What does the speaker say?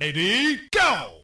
Lady, go!